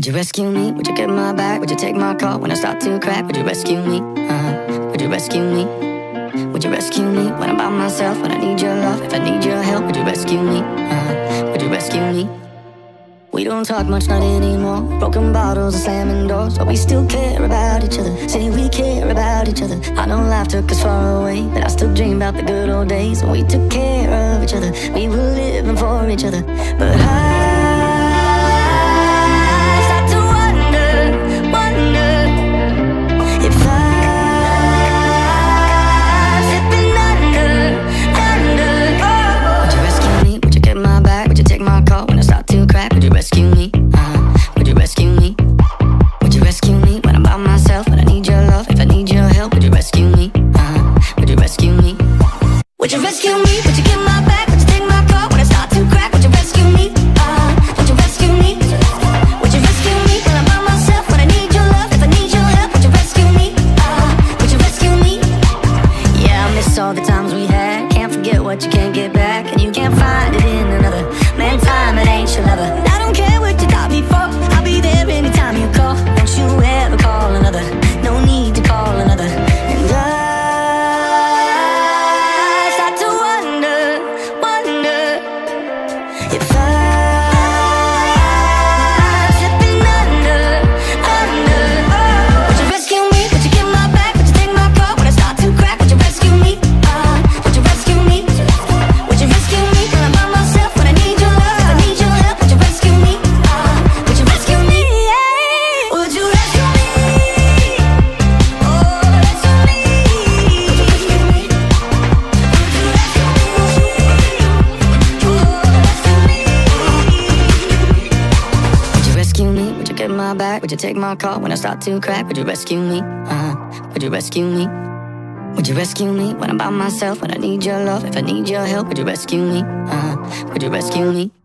Would you rescue me? Would you get my back? Would you take my call when I start to crack? Would you rescue me? Would you rescue me? Would you rescue me when I'm by myself? When I need your love, if I need your help, would you rescue me? Would you rescue me? We don't talk much, not anymore. Broken bottles and slamming doors, but we still care about each other. Say we care about each other. I know life took us far away, but I still dream about the good old days when we took care of each other. We were living for each other. But I start to wonder if I'm slipping under. Oh. Would you rescue me? Would you get my back? Would you take my call when I start to crack? Would you rescue me? Would you rescue me? Would you rescue me when I'm by myself? When I need your love, if I need your help, would you rescue me? Would you rescue me? Would you rescue me? Would you get my back? Would you take my call when I start to crack? Would you rescue me? Would you rescue me? Would you rescue me when I'm by myself? When I need your love, if I need your help, would you rescue me? Would you rescue me? Yeah, I miss all the times we had. Can't forget what you can't get back, and you can't find it in another. Man, time it ain't your lover. Back? Would you take my call when I start to crack? Would you rescue me? Would you rescue me? Would you rescue me when I'm by myself? When I need your love, if I need your help, would you rescue me? Would you rescue me?